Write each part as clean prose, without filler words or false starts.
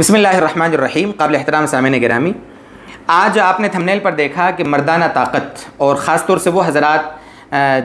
बिस्मिल्लाहिर्रहमानिर्रहीम। काबिल एहतराम सामने गिरामी, आज आपने थंबनेल पर देखा कि मर्दाना ताकत और ख़ास तौर से वो हज़रात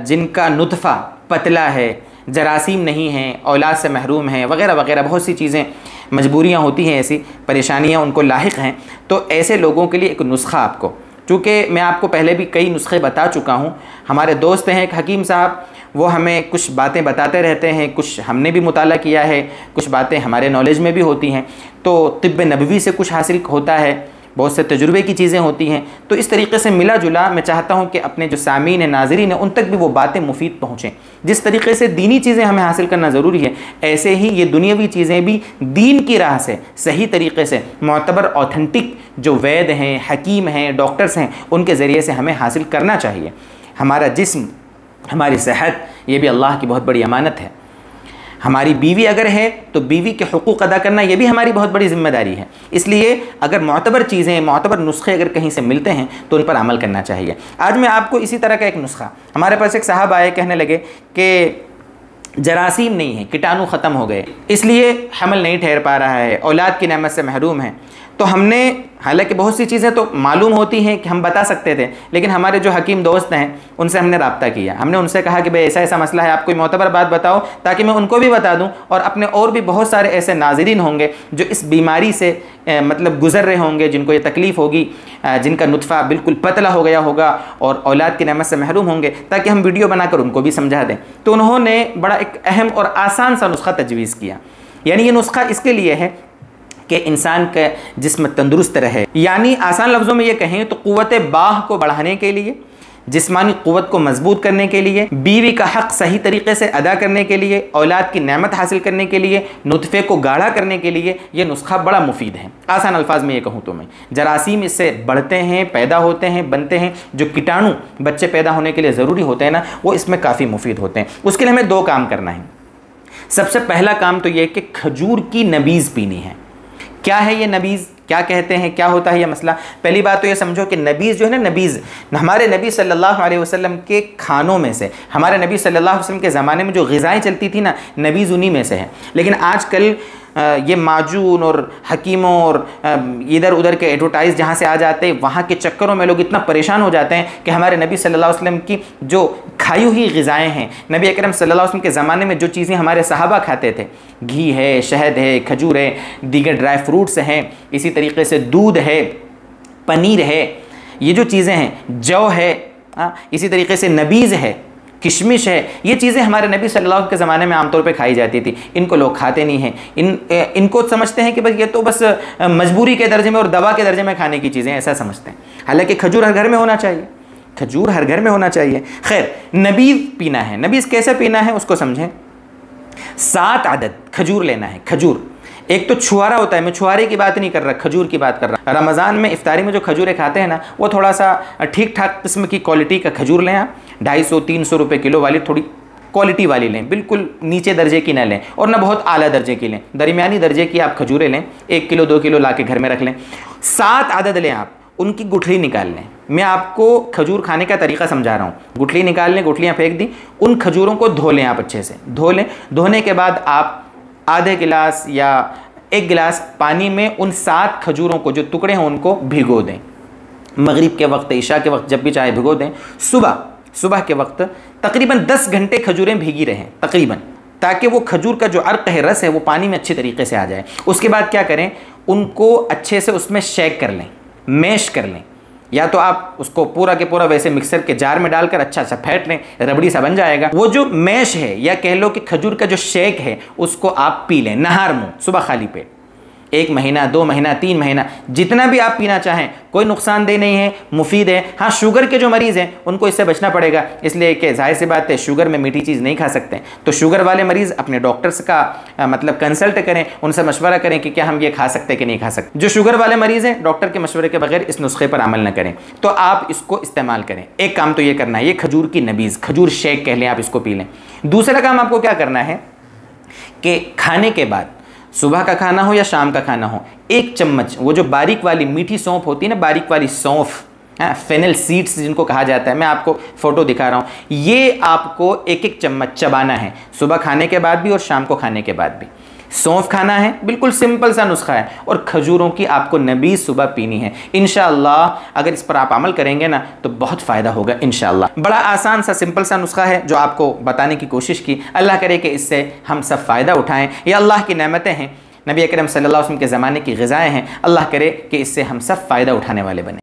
जिनका नुतफ़ा पतला है, जरासीम नहीं है, औलाद से महरूम हैं वगैरह वगैरह, बहुत सी चीज़ें मजबूरियाँ होती हैं, ऐसी परेशानियाँ उनको लाहिक हैं। तो ऐसे लोगों के लिए एक नुस्खा, आपको चूँकि मैं आपको पहले भी कई नुस्खे बता चुका हूँ, हमारे दोस्त हैं एक हकीम साहब, वो हमें कुछ बातें बताते रहते हैं, कुछ हमने भी मुताला किया है, कुछ बातें हमारे नॉलेज में भी होती हैं, तो तिब्ब नबवी से कुछ हासिल होता है, बहुत से तजुर्बे की चीज़ें होती हैं। तो इस तरीके से मिला जुला मैं चाहता हूं कि अपने जो सामीन हैं, नाजरीन हैं, उन तक भी वो बातें मुफीद पहुँचें। जिस तरीके से दीनी चीज़ें हमें हासिल करना ज़रूरी है, ऐसे ही ये दुनियावी चीज़ें भी दीन की राह से सही तरीके से मोतबर ऑथेंटिक जो वैद हैं, हकीम हैं, डॉक्टर्स हैं, उनके ज़रिए से हमें हासिल करना चाहिए। हमारा जिस्म, हमारी सेहत, ये भी अल्लाह की बहुत बड़ी अमानत है। हमारी बीवी अगर है तो बीवी के हुकूक़ अदा करना ये भी हमारी बहुत बड़ी ज़िम्मेदारी है। इसलिए अगर मोतबर चीज़ें, मोतबर नुस्खे अगर कहीं से मिलते हैं तो उन पर अमल करना चाहिए। आज मैं आपको इसी तरह का एक नुस्खा, हमारे पास एक साहब आए, कहने लगे कि जरासीम नहीं है, कीटाणु ख़त्म हो गए, इसलिए हमल नहीं ठहर पा रहा है, औलाद की नेमत से महरूम है। तो हमने हालांकि बहुत सी चीज़ें तो मालूम होती हैं कि हम बता सकते थे, लेकिन हमारे जो हकीम दोस्त हैं उनसे हमने रब्ता किया, हमने उनसे कहा कि भाई ऐसा ऐसा मसला है, आप कोई मोतबर बात बताओ ताकि मैं उनको भी बता दूं, और अपने और भी बहुत सारे ऐसे नाजरीन होंगे जो इस बीमारी से मतलब गुजर रहे होंगे, जिनको ये तकलीफ़ होगी, जिनका नुतफ़ा बिल्कुल पतला हो गया होगा और औलाद की नेमत से महरूम होंगे, ताकि हम वीडियो बनाकर उनको भी समझा दें। तो उन्होंने बड़ा एक अहम और आसान सा नुस्खा तजवीज़ किया। यानी ये नुस्खा इसके लिए है कि इंसान का जिस्म तंदुरुस्त रहे, यानी आसान लफ्ज़ों में ये कहें तो क़ुव्वत बाह को बढ़ाने के लिए, जिस्मानी क़ुव्वत को मजबूत करने के लिए, बीवी का हक़ सही तरीके से अदा करने के लिए, औलाद की नेमत हासिल करने के लिए, नुतफ़े को गाढ़ा करने के लिए यह नुस्खा बड़ा मुफीद है। आसान अल्फाज में ये कहूँ तो मैं, जरासीम इससे बढ़ते हैं, पैदा होते हैं, बनते हैं, जो कीटाणु बच्चे पैदा होने के लिए ज़रूरी होते हैं ना, वो इसमें काफ़ी मुफीद होते हैं। उसके लिए हमें दो काम करना है। सबसे पहला काम तो ये कि खजूर की नबीज़ पीनी है। क्या है ये नबीज़, क्या कहते हैं, क्या होता है ये मसला? पहली बात तो ये समझो कि नबीज़ जो है ना, नबीज़ हमारे नबी सल्लल्लाहु अलैहि वसल्लम के खानों में से, हमारे नबी सल्लल्लाहु अलैहि वसल्लम के ज़माने में जो ग़िज़ाएँ चलती थी ना, नबीज़ उन्हीं में से है। लेकिन आजकल ये माजून और हकीमों और इधर उधर के एडवर्टाइज़ जहाँ से आ जाते हैं, वहाँ के चक्करों में लोग इतना परेशान हो जाते हैं कि हमारे नबी सल्लल्लाहु अलैहि वसल्लम की जो खाई हुई ग़िज़ाएँ हैं, नबी अकरम सल्लल्लाहु अलैहि वसल्लम के ज़माने में जो चीज़ें हमारे सहाबा खाते थे, घी है, शहद है, खजूर है, दीगर ड्राई फ्रूट्स हैं, इसी तरीके से दूध है, पनीर है, ये जो चीज़ें हैं, जौ है, इसी तरीके से नबीज़ है, किशमिश है, ये चीज़ें हमारे नबी सल्लल्लाहु अलैहि वसल्लम के ज़माने में आमतौर पे खाई जाती थी। इनको लोग खाते नहीं हैं, इनको समझते हैं कि बस ये तो बस मजबूरी के दर्जे में और दवा के दर्जे में खाने की चीज़ें, ऐसा समझते हैं। हालांकि खजूर हर घर में होना चाहिए, खजूर हर घर में होना चाहिए। खैर, नबीज़ पीना है। नबीज़ कैसे पीना है उसको समझें। 7 अदद खजूर लेना है। खजूर एक तो छुहारा होता है, मैं छुहारे की बात नहीं कर रहा, खजूर की बात कर रहा। रमज़ान में इफ्तारी में जो खजूरें खाते हैं ना, वो थोड़ा सा ठीक ठाक किस्म की क्वालिटी का खजूर लें आप, 250-300 रुपये किलो वाली, थोड़ी क्वालिटी वाली लें, बिल्कुल नीचे दर्जे की ना लें और ना बहुत आला दर्जे की लें, दरमियानी दर्जे की आप खजूरें लें। 1 किलो 2 किलो ला के घर में रख लें, 7 अदद लें आप, उनकी गुठली निकाल लें। मैं आपको खजूर खाने का तरीका समझा रहा हूँ। गुठली निकाल लें, गुठलियाँ फेंक दी, उन खजूरों को धो लें आप, अच्छे से धो लें। धोने के बाद आप आधे गिलास या 1 गिलास पानी में उन 7 खजूरों को, जो टुकड़े हैं, उनको भिगो दें। मगरिब के वक्त, ईशा के वक्त, जब भी चाहे भिगो दें। सुबह के वक्त तकरीबन 10 घंटे खजूरें भीगी रहें तकरीबन, ताकि वो खजूर का जो अर्क है, रस है, वो पानी में अच्छे तरीके से आ जाए। उसके बाद क्या करें, उनको अच्छे से उसमें शेक कर लें, मैश कर लें, या तो आप उसको पूरा के पूरा वैसे मिक्सर के जार में डालकर अच्छा सा फेंट लें, रबड़ी सा बन जाएगा। वो जो मैश है या कह लो कि खजूर का जो शेक है, उसको आप पी लें नहार मुँह, सुबह खाली पेट। 1 महीना 2 महीना 3 महीना जितना भी आप पीना चाहें, कोई नुकसानदेह नहीं है, मुफीद है। हाँ, शुगर के जो मरीज़ हैं उनको इससे बचना पड़ेगा, इसलिए कि जाहिर सी बात है शुगर में मीठी चीज़ नहीं खा सकते। तो शुगर वाले मरीज़ अपने डॉक्टर्स का मतलब कंसल्ट करें, उनसे मशवरा करें कि क्या हम ये खा सकते कि नहीं खा सकते। जो शुगर वाले मरीज़ हैं, डॉक्टर के मशवरे के बगैर इस नुस्खे पर अमल न करें, तो आप इसको इस्तेमाल करें। एक काम तो ये करना है, ये खजूर की नबीज़, खजूर शेक कह लें आप, इसको पी लें। दूसरा काम आपको क्या करना है कि खाने के बाद, सुबह का खाना हो या शाम का खाना हो, 1 चम्मच वो जो बारीक वाली मीठी सौंफ होती है ना, बारीक वाली सौंफ, फेनल सीड्स जिनको कहा जाता है, मैं आपको फ़ोटो दिखा रहा हूँ, ये आपको 1-1 चम्मच चबाना है, सुबह खाने के बाद भी और शाम को खाने के बाद भी। सौंफ खाना है, बिल्कुल सिंपल सा नुस्खा है। और खजूरों की आपको नबीज़ सुबह पीनी है। इंशाअल्लाह अगर इस पर आप अमल करेंगे ना तो बहुत फ़ायदा होगा इंशाअल्लाह। बड़ा आसान सा सिंपल सा नुस्खा है जो आपको बताने की कोशिश की। अल्लाह करे कि इससे हम सब फ़ायदा उठाएँ। यह अल्लाह की नेमतें हैं, नबी अकरम सल्लल्लाहु अलैहि वसल्लम के ज़माने की ग़िज़ाएँ हैं। अल्लाह करे कि इससे हम सब फ़ायदा उठाने वाले बने।